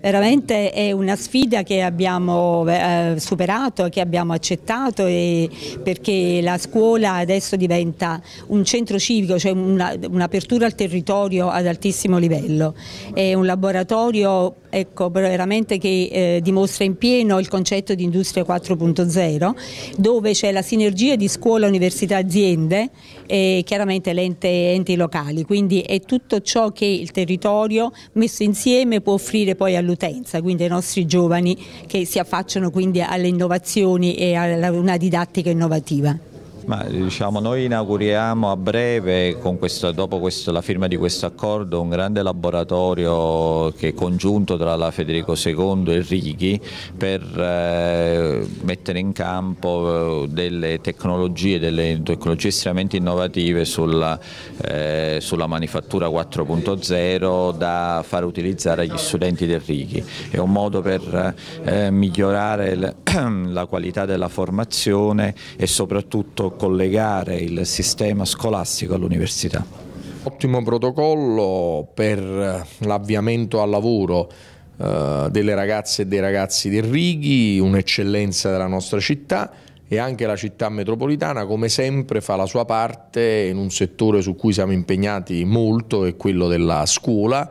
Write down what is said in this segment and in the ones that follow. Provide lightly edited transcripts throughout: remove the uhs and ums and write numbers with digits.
Veramente è una sfida che abbiamo superato, che abbiamo accettato, e perché la scuola adesso diventa un centro civico, cioè un'apertura al territorio ad altissimo livello. È un laboratorio, ecco, veramente che dimostra in pieno il concetto di Industria 4.0, dove c'è la sinergia di scuola, università, aziende e chiaramente enti locali, quindi è tutto ciò che il territorio messo insieme può offrire poi all'utenza, quindi ai nostri giovani che si affacciano quindi alle innovazioni e a una didattica innovativa. Ma, diciamo, noi inauguriamo a breve, dopo la firma di questo accordo, un grande laboratorio che è congiunto tra la Federico II e Righi per mettere in campo delle tecnologie estremamente innovative sulla manifattura 4.0, da far utilizzare agli studenti del Righi. È un modo per migliorare la qualità della formazione e soprattutto collegare il sistema scolastico all'università. Ottimo protocollo per l'avviamento al lavoro delle ragazze e dei ragazzi del Righi, un'eccellenza della nostra città, e anche la città metropolitana come sempre fa la sua parte in un settore su cui siamo impegnati molto, è quello della scuola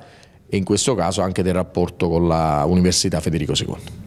e in questo caso anche del rapporto con l'Università Federico II.